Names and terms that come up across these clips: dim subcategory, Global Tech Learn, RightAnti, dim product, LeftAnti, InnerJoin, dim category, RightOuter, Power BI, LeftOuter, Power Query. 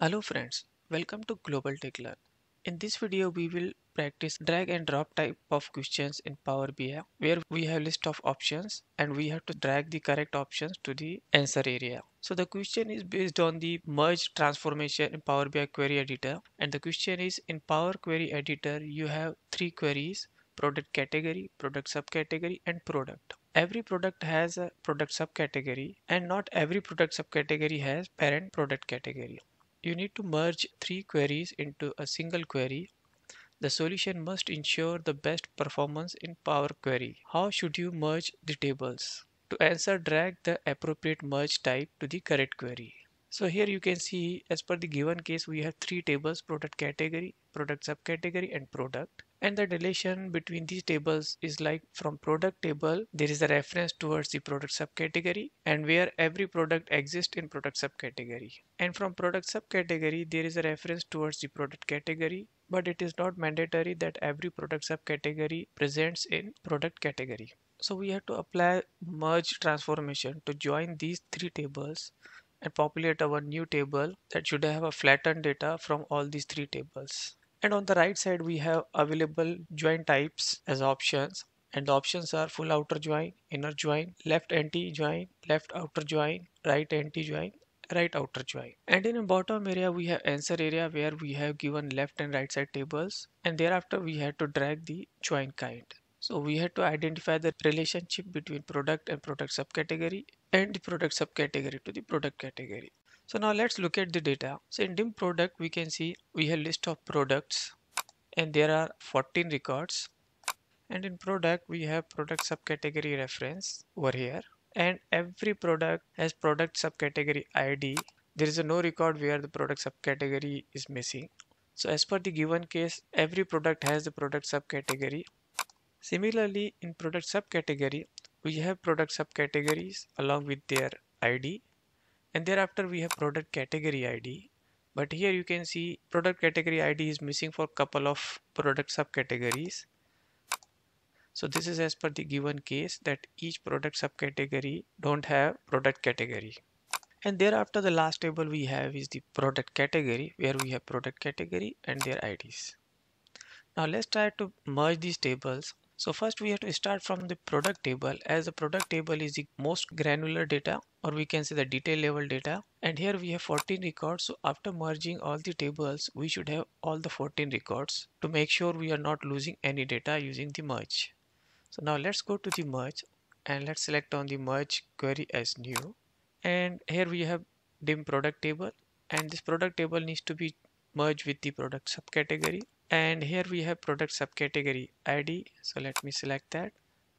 Hello friends, welcome to GlobalTechLearn. In this video we will practice drag and drop type of questions in Power BI, where we have list of options and we have to drag the correct options to the answer area. So the question is based on the merge transformation in Power BI query editor, and the question is, in Power Query editor you have three queries: product category, product subcategory and product. Every product has a product subcategory and not every product subcategory has parent product category. You need to merge three queries into a single query. The solution must ensure the best performance in Power Query. How should you merge the tables? To answer, drag the appropriate merge type to the correct query. So here you can see, as per the given case, we have three tables: product category, product subcategory and product. And the relation between these tables is like, from product table there is a reference towards the product subcategory and where every product exists in product subcategory, and from product subcategory there is a reference towards the product category, but it is not mandatory that every product subcategory presents in product category. So we have to apply merge transformation to join these three tables and populate our new table that should have a flattened data from all these three tables. And on the right side we have available join types as options, and the options are full outer join, inner join, left anti join, left outer join, right anti join, right outer join. And in the bottom area we have answer area, where we have given left and right side tables, and thereafter we had to drag the join kind. So we had to identify the relationship between product and product subcategory and the product subcategory to the product category. So now let's look at the data. So in dim product we can see we have list of products and there are 14 records, and in product we have product subcategory reference over here, and every product has product subcategory ID. There is no record where the product subcategory is missing. So as per the given case, every product has the product subcategory. Similarly, in product subcategory we have product subcategories along with their ID, and thereafter we have product category ID, but here you can see product category ID is missing for couple of product subcategories. So this is as per the given case that each product subcategory don't have product category. And thereafter the last table we have is the product category, where we have product category and their IDs. Now let's try to merge these tables. So first we have to start from the product table, as the product table is the most granular data, or we can say the detail level data, and here we have 14 records. So after merging all the tables we should have all the 14 records to make sure we are not losing any data using the merge. So now let's go to the merge and let's select on the merge query as new, and here we have dim product table, and this product table needs to be merged with the product subcategory. And here we have product subcategory ID, so let me select that,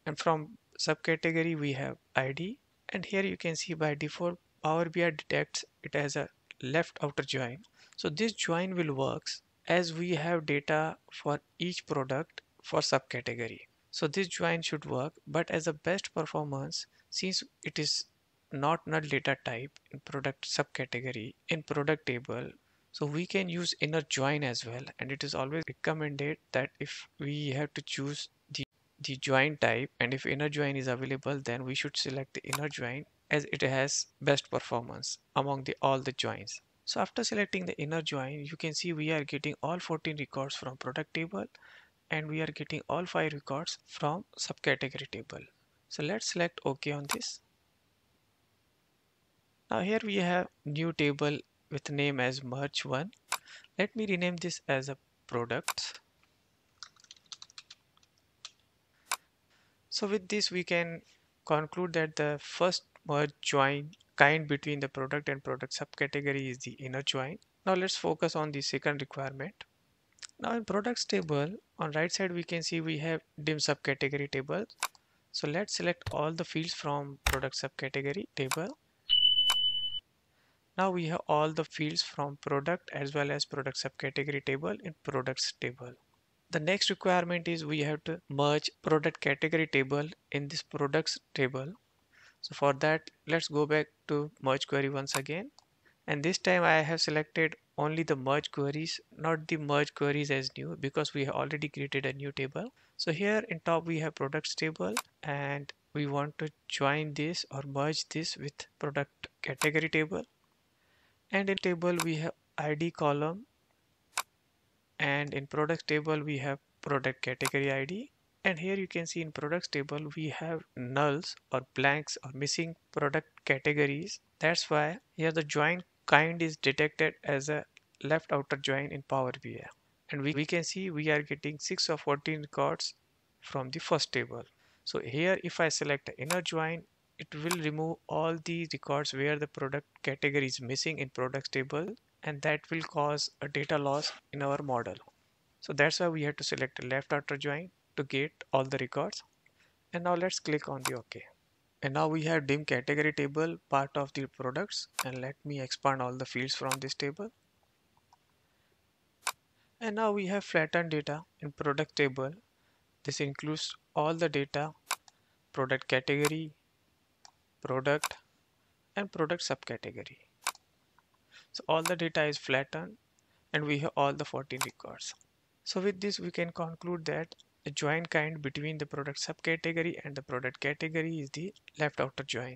and from subcategory we have ID, and here you can see by default Power BI detects it as a left outer join. So this join will work as we have data for each product for subcategory. So this join should work, but as a best performance, since it is not null data type in product subcategory in product table, so we can use inner join as well, and it is always recommended that if we have to choose the join type, and if inner join is available, then we should select the inner join as it has best performance among all the joins. So after selecting the inner join, you can see we are getting all 14 records from product table and we are getting all 5 records from subcategory table. So let's select OK on this. Now here we have new table with name as merge1. Let me rename this as a product. So with this we can conclude that the first merge join kind between the product and product subcategory is the inner join. Now let's focus on the second requirement. Now in products table on right side we can see we have dim subcategory table. So let's select all the fields from product subcategory table. Now we have all the fields from product as well as product subcategory table in products table. The next requirement is we have to merge product category table in this products table. So for that, let's go back to merge query once again. And this time I have selected only the merge queries, not the merge queries as new, because we have already created a new table. So here in top we have products table, and we want to join this or merge this with product category table. And in table we have ID column, and in products table we have product category ID, and here you can see in products table we have nulls or blanks or missing product categories. That's why here the join kind is detected as a left outer join in Power BI, and we can see we are getting 6 or 14 records from the first table. So here if I select inner join, it will remove all the records where the product category is missing in products table, and that will cause a data loss in our model. So that's why we have to select left outer join to get all the records. And now let's click on the OK. And now we have dim category table part of the products, and let me expand all the fields from this table. And now we have flattened data in product table. This includes all the data, product category, product, and product subcategory. So all the data is flattened, and we have all the 14 records. So with this we can conclude that the join kind between the product subcategory and the product category is the left outer join.